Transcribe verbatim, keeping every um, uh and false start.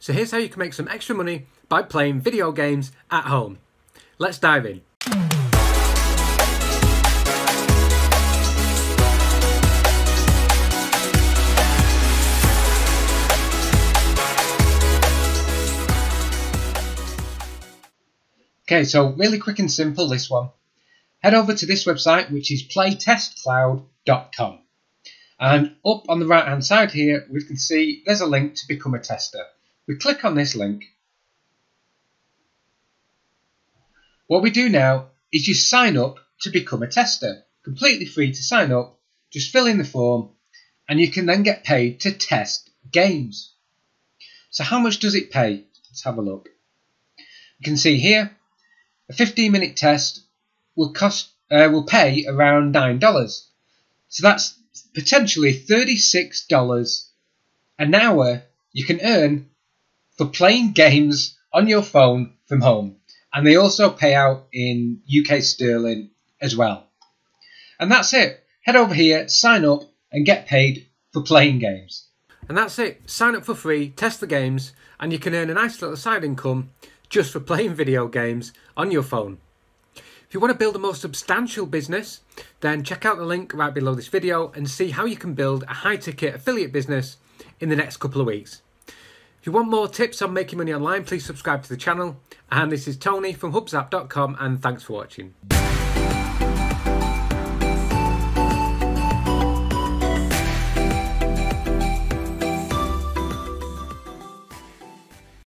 So here's how you can make some extra money by playing video games at home. Let's dive in. Okay, so really quick and simple this one. Head over to this website, which is play test cloud dot com. And up on the right hand side here, we can see there's a link to become a tester. We click on this link. What we do now is you sign up to become a tester. Completely free to sign up. Just fill in the form and you can then get paid to test games. So how much does it pay? Let's have a look. You can see here, a fifteen minute test will cost, uh, will pay around nine dollars. So that's potentially thirty-six dollars an hour you can earn for playing games on your phone from home. And they also pay out in U K sterling as well. And that's it. Head over here, sign up and get paid for playing games. And that's it. Sign up for free, test the games, and you can earn a nice little side income just for playing video games on your phone. If you want to build a more substantial business, then check out the link right below this video and see how you can build a high-ticket affiliate business in the next couple of weeks. If you want more tips on making money online, please subscribe to the channel. And this is Tony from hubzap dot com, and thanks for watching.